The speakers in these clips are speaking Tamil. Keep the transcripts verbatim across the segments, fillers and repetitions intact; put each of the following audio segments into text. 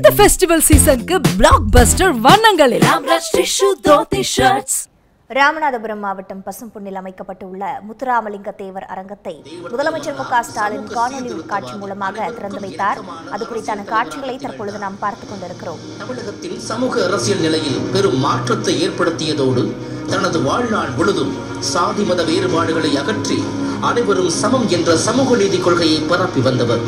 இந்த ஃபெஸ்டிவல் சீசனுக்கு பிளாக்பஸ்டர் வண்ணங்களில் ராம்ராஜ் டிஷ்யூ தோத்தி ஷர்ட்ஸ். ராமநாதபுரம் மாவட்டம் பசும்பொன்னில் அமைக்கப்பட்டுள்ள முத்துராமலிங்க தேவர் அரங்கத்தை முதலமைச்சர் மு க ஸ்டாலின் காணொலி காட்சி மூலமாக திறந்து வைத்தார். அது குறித்தான காட்சிகளை தற்பொழுது நாம் பார்த்துக் கொண்டிருக்கிறோம். தமிழகத்தில் சமூக அரசியல் நிலையில் பெரும் மாற்றத்தை ஏற்படுத்தியதோடு தனது வாழ்நாள் முழுதும் சாதி மத வேறுபாடுகளை அகற்றி அனைவரும் சமம் என்ற சமூக நீதி கொள்கையை பரப்பி வந்தவர்.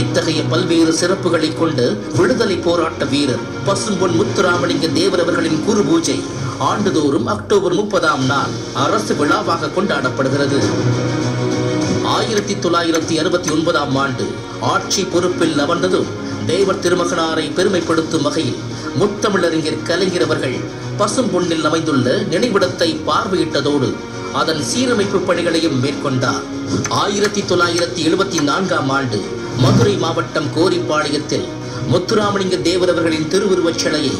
இத்தகைய பல்வேறு சிறப்புகளை கொண்டு விடுதலை போராட்ட வீரர் பசும்பொன் முத்துராமலிங்க தேவர் அவர்களின் குரு பூஜை ஆண்டுதோறும் அக்டோபர் முப்பதாம் நாள் அரசு விழாவாக கொண்டாடப்படுகிறது. ஆயிரத்தி தொள்ளாயிரத்தி அறுபத்தி ஒன்பதாம் ஆண்டு ஆட்சி பொறுப்பில் அமர்ந்ததும் தேவர் திருமகனாரை பெருமைப்படுத்தும் வகையில் முத்தமிழறிஞர் கலைஞர் அவர்கள் பசும்பொன்னில் அமைந்துள்ள நினைவிடத்தை பார்வையிட்டதோடு அதன் சீரமைப்பு பணிகளையும் மேற்கொண்டார். ஆயிரத்தி தொள்ளாயிரத்தி எழுபத்தி நான்காம் ஆண்டு மதுரை மாவட்டம் கோரிப்பாளையத்தில் முத்துராமலிங்க தேவர் அவர்களின் திருவுருவச் சிலையை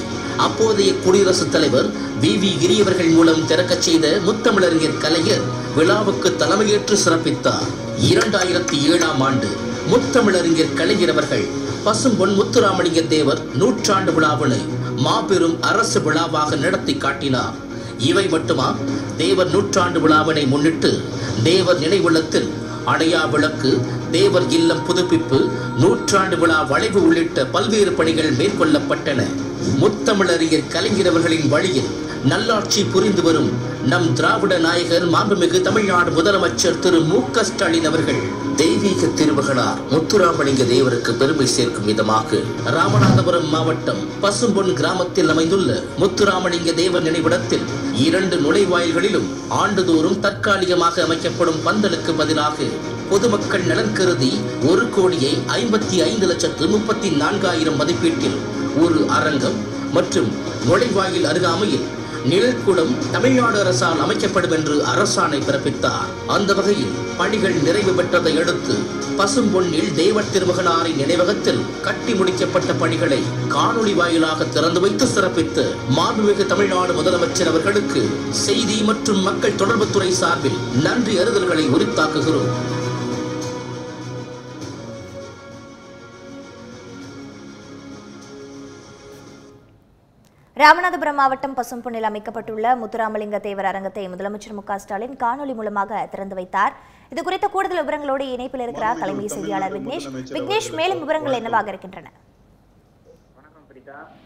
அப்போதைய குடியரசுத் தலைவர் வி வி கிரியவர்கள் மூலம் திறக்கச் செய்த முத்தமிழறிஞர் கலைஞர் விழாவுக்கு தலைமையேற்று சிறப்பித்தார். இரண்டாயிரத்தி ஏழாம் ஆண்டு முத்தமிழறிஞர் கலைஞர் அவர்கள் பசும்பொன் முத்துராமலிங்க தேவர் நூற்றாண்டு விழாவினை மாபெரும் அரசு விழாவாக நடத்தி காட்டினார். இவை மட்டுமா, தேவர் நூற்றாண்டு விழாவினை முன்னிட்டு தேவர் நினைவுள்ளத்தில் அடையா விளக்கு, தேவர் இல்லம் புதுப்பிப்பு, நூற்றாண்டு விழா வளைவு உள்ளிட்ட பல்வேறு பணிகள் மேற்கொள்ளப்பட்டன. முத்தமிழறிஞர் கலைஞர் அவர்களின் வழியில் நல்லாட்சி புரிந்து வரும் நம் திராவிட நாயகர் மாண்புமிகு தமிழ்நாடு முதலமைச்சர் திரு மு க ஸ்டாலின் அவர்கள் தெய்வீக திருமகனார் முத்துராமலிங்க தேவருக்கு பெருமை சேர்க்கும் விதமாக ராமநாதபுரம் மாவட்டம் பசும்பொன் கிராமத்தில் அமைந்துள்ள முத்துராமலிங்க தேவர் நினைவிடத்தில் இரண்டு நுழைவாயில்களிலும் ஆண்டுதோறும் தற்காலிகமாக அமைக்கப்படும் பந்தலுக்கு பதிலாக பொதுமக்கள் நலன் கருதி ஒரு கோடியே ஐம்பத்தி ஐந்து லட்சத்து முப்பத்தி நான்காயிரம் மதிப்பீட்டில் ஒரு அரங்கம் மற்றும் நுழைவாயில் அருகாமையில் நிழற்குளம் தமிழ்நாடு அரசால் அமைக்கப்படும் என்று அரசாணை பிறப்பித்தார். அந்த வகையில் பணிகள் நிறைவு பெற்றதை அடுத்து பசும்பொன்னில் தேவர் திருமகனாரின் நினைவகத்தில் கட்டி முடிக்கப்பட்ட பணிகளை காணொளி வாயிலாக திறந்து வைத்து சிறப்பித்து மாண்புமிகு தமிழ்நாடு முதலமைச்சர் அவர்களுக்கு செய்தி மற்றும் மக்கள் தொடர்புத்துறை சார்பில் நன்றி அறிதல்களை உரித்தாக்குகிறோம். ராமநாதபுரம் மாவட்டம் பசும்பொன்னில் அமைக்கப்பட்டுள்ள முத்துராமலிங்க தேவர் அரங்கத்தை முதலமைச்சர் மு க ஸ்டாலின் காணொலி மூலமாக திறந்து வைத்தார். இது குறித்த கூடுதல் விவரங்களோடு இணைப்பில் இருக்கிறார் தலைமை செய்தியாளர் விக்னேஷ். விக்னேஷ், மேலும் விவரங்கள் என்னவாக இருக்கின்றன?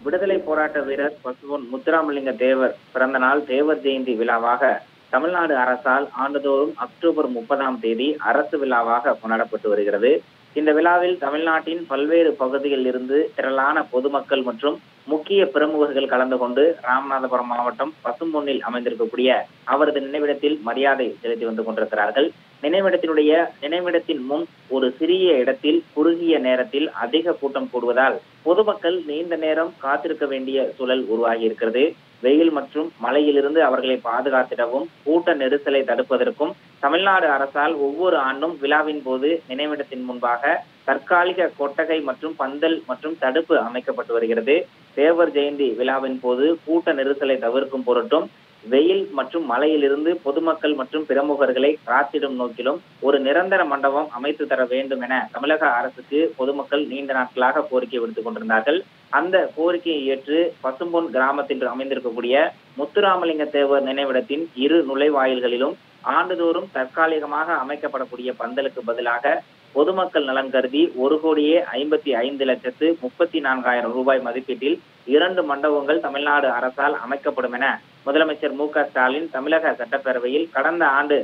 விடுதலை போராட்ட வீரர் பசும்பொன் முத்துராமலிங்க தேவர் பிறந்த நாள் தேவர் ஜெயந்தி விழாவாக தமிழ்நாடு அரசால் ஆண்டுதோறும் அக்டோபர் முப்பதாம் தேதி அரசு விழாவாக கொண்டாடப்பட்டு வருகிறது. இந்த விழாவில் தமிழ்நாட்டின் பல்வேறு பகுதிகளில் இருந்து திரளான பொதுமக்கள் மற்றும் முக்கிய பிரமுகர்கள் கலந்து கொண்டு ராமநாதபுரம் மாவட்டம் பசும்பொன்னில் அமைந்திருக்கக்கூடிய அவரது நினைவிடத்தில் மரியாதை செலுத்தி வந்து கொண்டிருக்கிறார்கள். நினைவிடத்தினுடைய நினைவிடத்தின் முன் ஒரு சிறிய இடத்தில் குறுகிய நேரத்தில் அதிக கூட்டம் கூடுவதால் பொதுமக்கள் நீண்ட நேரம் காத்திருக்க வேண்டிய சூழல் உருவாகி இருக்கிறது. வெயில் மற்றும் மழையிலிருந்து அவர்களை பாதுகாத்திடவும் கூட்ட நெரிசலை தடுப்பதற்கும் தமிழ்நாடு அரசால் ஒவ்வொரு ஆண்டும் விழாவின் போது நினைவிடத்தின் முன்பாக தற்காலிக கொட்டகை மற்றும் பந்தல் மற்றும் தடுப்பு அமைக்கப்பட்டு வருகிறது. தேவர் ஜெயந்தி விழாவின் போது கூட்ட நெரிசலை தவிர்க்கும் பொருட்டும் வெயில் மற்றும் மழையிலிருந்து பொதுமக்கள் மற்றும் பிரமுகர்களை காத்திடும் நோக்கிலும் ஒரு நிரந்தர மண்டபம் அமைத்து தர வேண்டும் என தமிழக அரசுக்கு பொதுமக்கள் நீண்ட நாட்களாக கோரிக்கை விடுத்துக் கொண்டிருந்தார்கள். அந்த கோரிக்கையை ஏற்று பசும்பொன் கிராமத்தில் அமைந்திருக்கக்கூடிய முத்துராமலிங்க தேவர் நினைவிடத்தின் இரு நுழைவாயில்களிலும் ஆண்டுதோறும் தற்காலிகமாக அமைக்கப்படக்கூடிய பந்தலுக்கு பதிலாக பொதுமக்கள் நலன் கருதி ஒரு கோடியே ஐம்பத்தி ஐந்து லட்சத்து முப்பத்தி நான்காயிரம் ரூபாய் மதிப்பீட்டில் இரண்டு மண்டபங்கள் தமிழ்நாடு அரசால் அமைக்கப்படும் என முதலமைச்சர் மு க ஸ்டாலின் தமிழக சட்டப்பேரவையில் கடந்த ஆண்டு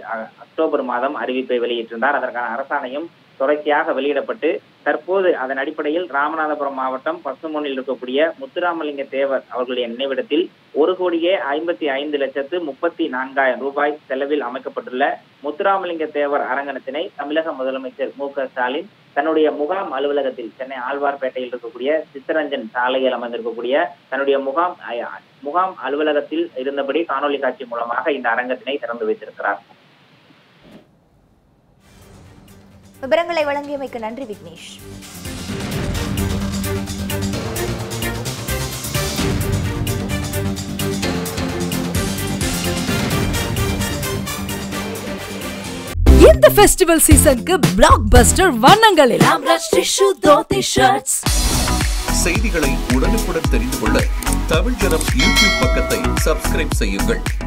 அக்டோபர் மாதம் அறிவிப்பை வெளியிட்டிருந்தார். அதற்கான அரசாணையும் தொடர்ச்சியாக வெளியிடப்பட்டு தற்போது அதன் அடிப்படையில் ராமநாதபுரம் மாவட்டம் பசும்பொன்னில் இருக்கக்கூடிய முத்துராமலிங்க தேவர் அவர்களுடைய நினைவிடத்தில் ஒரு கோடியே ஐம்பத்தி ஐந்து லட்சத்து முப்பத்தி நான்காயிரம் ரூபாய் செலவில் அமைக்கப்பட்டுள்ள முத்துராமலிங்க தேவர் அரங்கத்தினை தமிழக முதலமைச்சர் மு க ஸ்டாலின் தன்னுடைய முகாம் அலுவலகத்தில் சென்னை ஆழ்வார்பேட்டையில் இருக்கக்கூடிய சித்தரஞ்சன் சாலையில் அமைந்திருக்கக்கூடிய தன்னுடைய முகாம் முகாம் அலுவலகத்தில் இருந்தபடி காணொலி காட்சி மூலமாக இந்த அரங்கத்தினை திறந்து வைத்திருக்கிறார். விபரங்களை வழங்கியமைக்கு நன்றி விக்னேஷ். இந்த ஃபெஸ்டிவல் சீசனுக்கு பிளாக்பஸ்டர் வண்ணங்களில் செய்திகளை உடனுக்குடன் தெரிந்து கொள்ள தமிழ் ஜனம் யூடியூப் பக்கத்தை சப்ஸ்கிரைப் செய்யுங்கள்.